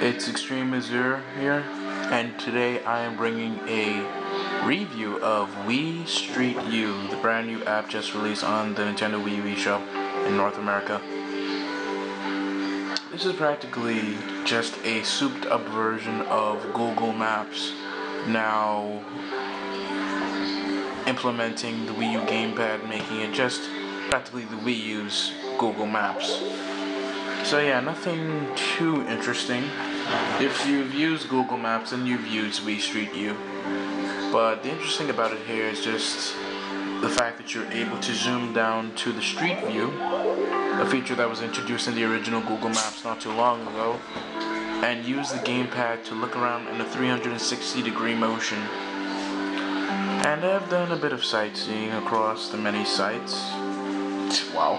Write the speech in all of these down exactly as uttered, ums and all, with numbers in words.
It's Extreme Azure here, and today I am bringing a review of Wii Street U, the brand new app just released on the Nintendo Wii U eShop in North America. This is practically just a souped up version of Google Maps, now implementing the Wii U Gamepad, making it just practically the Wii U's Google Maps. So yeah, nothing too interesting. If you've used Google Maps, then you've used Wii Street U. But the interesting thing about it here is just the fact that you're able to zoom down to the Street View, a feature that was introduced in the original Google Maps not too long ago, and use the gamepad to look around in a three hundred sixty degree motion. And I've done a bit of sightseeing across the many sites. Wow.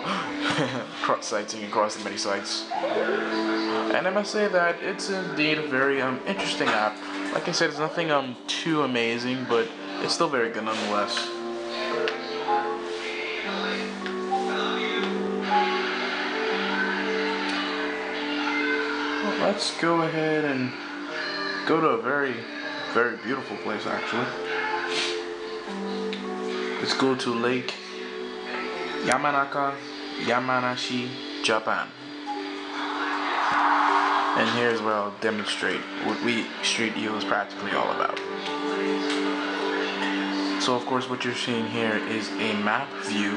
Cross sighting across the many sites. And I must say that it's indeed a very um, interesting app. Like I said, it's nothing um too amazing, but it's still very good nonetheless. Well, let's go ahead and go to a very, very beautiful place actually. Let's go to Lake Yamanaka, Yamanashi, Japan. And here's where I'll demonstrate what Wii Street U is practically all about. So of course what you're seeing here is a map view,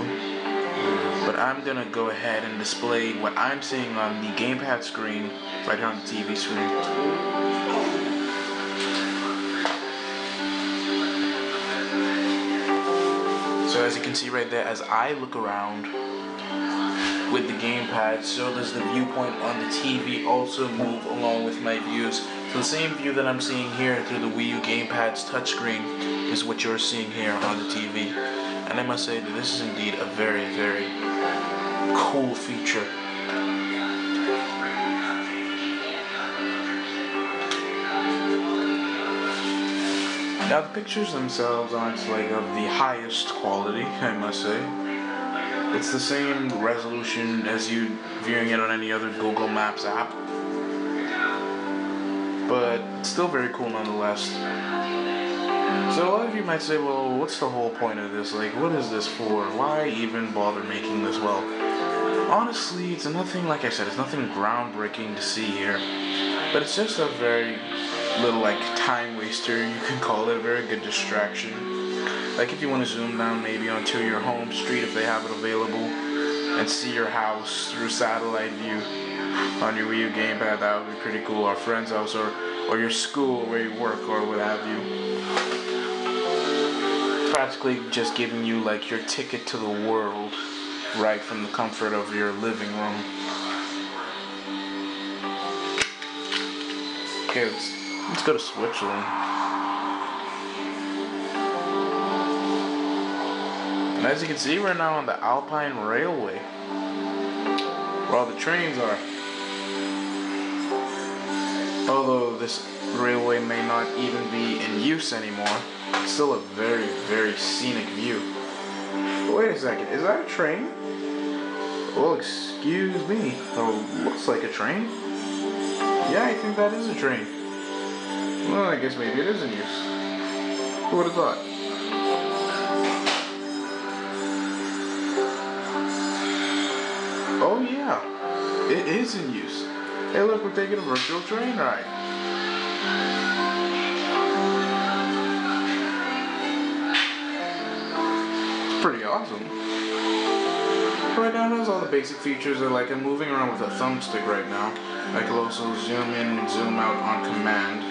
but I'm gonna go ahead and display what I'm seeing on the gamepad screen right here on the T V screen. So as you can see right there, as I look around with the gamepad, so does the viewpoint on the T V also move along with my views. So the same view that I'm seeing here through the Wii U gamepad's touchscreen is what you're seeing here on the T V. And I must say that this is indeed a very, very cool feature. Now the pictures themselves aren't like of the highest quality, I must say. It's the same resolution as you viewing it on any other Google Maps app, but it's still very cool nonetheless. So a lot of you might say, well, what's the whole point of this? Like, what is this for? Why even bother making this? Well, honestly, it's nothing, like I said, it's nothing groundbreaking to see here, but it's just a very little like time waster, you can call it, a very good distraction. Like if you want to zoom down maybe onto your home street if they have it available and see your house through satellite view on your Wii U gamepad, that would be pretty cool. Or friend's house, or or your school where you work, or what have you. Practically just giving you like your ticket to the world right from the comfort of your living room. Okay, let's Let's go to Switzerland. And as you can see, we're now on the Alpine Railway, where all the trains are. Although this railway may not even be in use anymore, it's still a very, very scenic view. But wait a second, is that a train? Well, excuse me. Oh, looks like a train. Yeah, I think that is a train. Well, I guess maybe it is in use. Who would have thought? Oh yeah, it is in use. Hey look, we're taking a virtual train ride. It's pretty awesome. Right now it has all the basic features that, like, I'm moving around with a thumbstick right now. I can also zoom in and zoom out on command.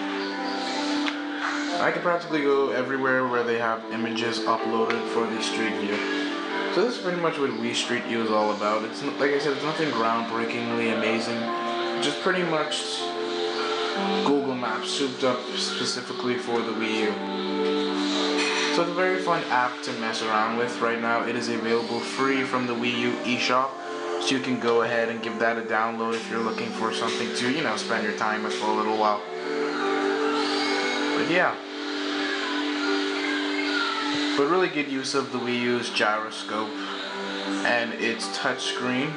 I can practically go everywhere where they have images uploaded for the Street View. So this is pretty much what Wii Street U is all about. It's like I said, it's nothing groundbreakingly amazing. Just pretty much Google Maps souped up specifically for the Wii U. So it's a very fun app to mess around with right now. It is available free from the Wii U eShop. So you can go ahead and give that a download if you're looking for something to, you know, spend your time with for a little while. But yeah. But really good use of the Wii U's gyroscope and its touchscreen,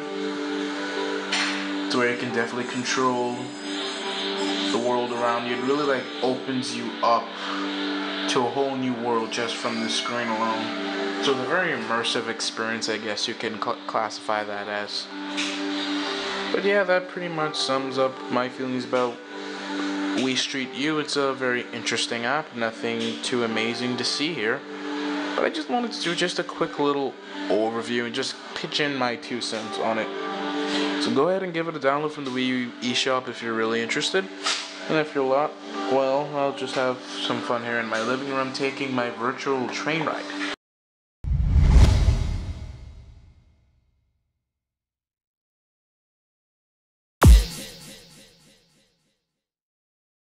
to where you can definitely control the the world around you. It really like opens you up to a whole new world just from the screen alone. So it's a very immersive experience, I guess you can cl- classify that as. But yeah, that pretty much sums up my feelings about Wii Street U. It's a very interesting app, nothing too amazing to see here. But I just wanted to do just a quick little overview and just pitch in my two cents on it. So go ahead and give it a download from the Wii U eShop if you're really interested. And if you're not, well, I'll just have some fun here in my living room taking my virtual train ride.